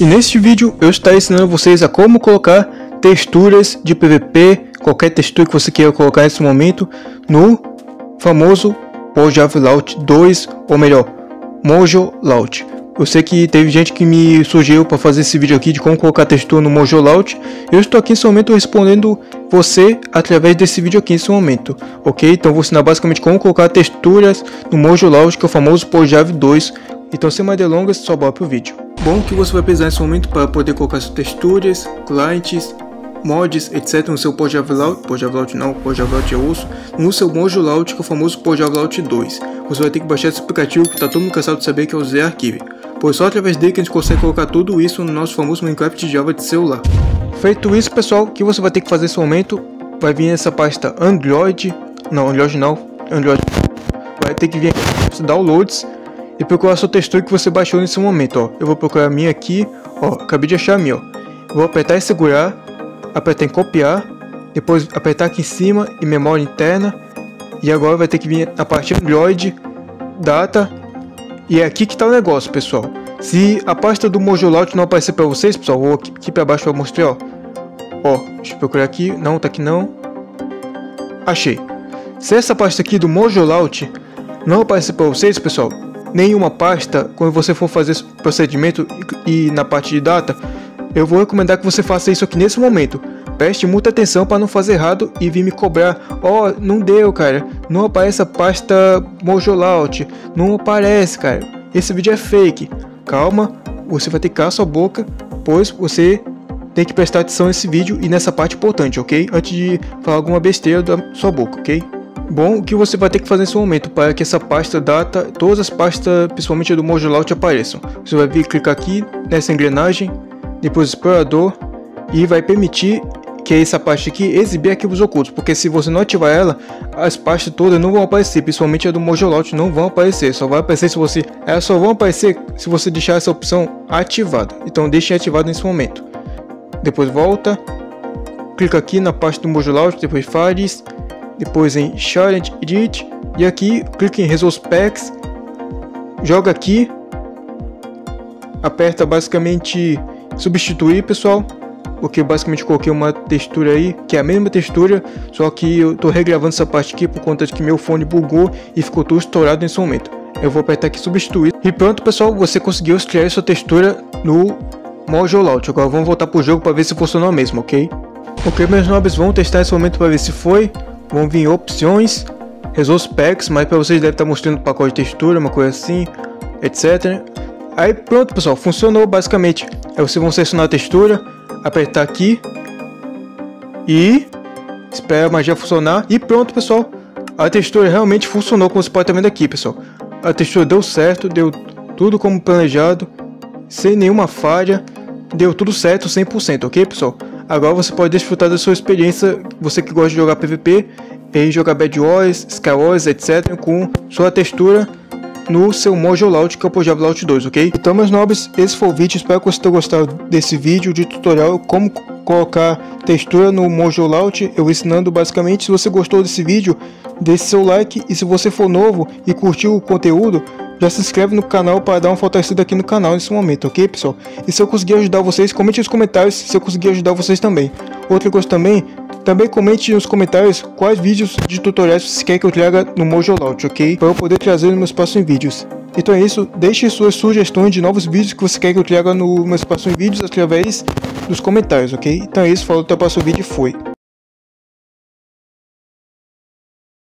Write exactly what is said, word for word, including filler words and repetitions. E neste vídeo eu estarei ensinando vocês a como colocar texturas de P V P, qualquer textura que você queira colocar nesse momento, no famoso PojavLauncher dois, ou melhor, Mojo Laut. Eu sei que teve gente que me sugeriu para fazer esse vídeo aqui de como colocar textura no Mojo Laut. Eu estou aqui nesse momento respondendo você através desse vídeo aqui nesse momento, ok? Então vou ensinar basicamente como colocar texturas no Mojo Laut, que é o famoso Pojav dois. Então sem mais delongas, só bora pro vídeo. Bom, o que você vai precisar nesse momento para poder colocar suas texturas, clientes, mods, etcétera no seu PojavLaut, PojavLaut não, PojavLaut é osso, no seu Mojo Laut, que é o famoso PojavLaut dois. Você vai ter que baixar esse aplicativo que está todo mundo cansado de saber, que é o Z Archive. Pois só através dele que a gente consegue colocar tudo isso no nosso famoso Minecraft Java de celular. Feito isso, pessoal, o que você vai ter que fazer nesse momento, vai vir essa pasta Android, não, Android não, Android, vai ter que vir aqui, Downloads, e procurar a sua textura que você baixou nesse momento, ó. Eu vou procurar a minha aqui, ó, acabei de achar a minha, ó. Vou apertar e segurar, apertar em copiar, depois apertar aqui em cima em memória interna, e agora vai ter que vir na parte Android, Data. E é aqui que tá o negócio, pessoal. Se a pasta do Mojo Laut não aparecer para vocês, pessoal, vou aqui, aqui para baixo para mostrar, ó. Ó, deixa eu procurar aqui, não, tá aqui não. Achei. Se essa pasta aqui do Mojo Laut não aparecer para vocês, pessoal, nenhuma pasta, quando você for fazer esse procedimento e, e na parte de data, eu vou recomendar que você faça isso aqui nesse momento. Preste muita atenção para não fazer errado e vir me cobrar. Ó, oh, não deu, cara. Não aparece a pasta Mojo Laut. Não aparece, cara. Esse vídeo é fake. Calma, você vai ter que calar sua boca, pois você tem que prestar atenção nesse vídeo e nessa parte importante, ok? Antes de falar alguma besteira da sua boca, ok? Bom, o que você vai ter que fazer nesse momento para que essa pasta data, todas as pastas, principalmente do Mojo Laut, apareçam. Você vai vir clicar aqui nessa engrenagem, depois explorador, e vai permitir que essa parte aqui exibir arquivos ocultos, porque se você não ativar ela, as pastas todas não vão aparecer, principalmente a do Mojo Laut não vão aparecer, só vai aparecer se você, elas só vão aparecer se você deixar essa opção ativada. Então deixe ativado nesse momento. Depois volta, clica aqui na parte do Mojo Laut, depois Files, depois em Challenge Edit, e aqui clica em Resource Packs, joga aqui, aperta basicamente substituir, pessoal, porque basicamente coloquei uma textura aí que é a mesma textura, só que eu tô regravando essa parte aqui por conta de que meu fone bugou e ficou tudo estourado nesse momento. Eu vou apertar aqui substituir e pronto, pessoal, você conseguiu criar sua textura no Mojo Laut. Agora vamos voltar pro jogo para ver se funcionou mesmo, ok? Ok, meus nobres, vamos testar esse momento para ver se foi. Vão vir opções, Resource Packs, mas para vocês deve estar mostrando pacote de textura, uma coisa assim, etcétera. Aí pronto, pessoal, funcionou basicamente. Aí vocês vão selecionar a textura, apertar aqui e espera a magia funcionar. E pronto, pessoal, a textura realmente funcionou, como você pode estar vendo aqui, pessoal. A textura deu certo, deu tudo como planejado, sem nenhuma falha, deu tudo certo cem por cento, ok, pessoal? Agora você pode desfrutar da sua experiência, você que gosta de jogar P V P e jogar Bed Wars, SkyWars, etcétera, com sua textura no seu Mojo Laut, que é o PojavLaut dois, ok? Então, meus nobres, esse foi o vídeo, espero que vocês tenham gostado desse vídeo de tutorial como colocar textura no Mojo Laut, eu ensinando basicamente. Se você gostou desse vídeo, deixe seu like, e se você for novo e curtiu o conteúdo, já se inscreve no canal para dar uma fortalecida aqui no canal nesse momento, ok, pessoal? E se eu conseguir ajudar vocês, comente nos comentários se eu conseguir ajudar vocês também. Outra coisa também, também comente nos comentários quais vídeos de tutoriais vocês querem que eu traga no Mojo Laut, ok? Para eu poder trazer nos meus próximos vídeos. Então é isso, deixe suas sugestões de novos vídeos que você quer que eu traga nos meus próximos vídeos através dos comentários, ok? Então é isso, falou, até o próximo vídeo e fui!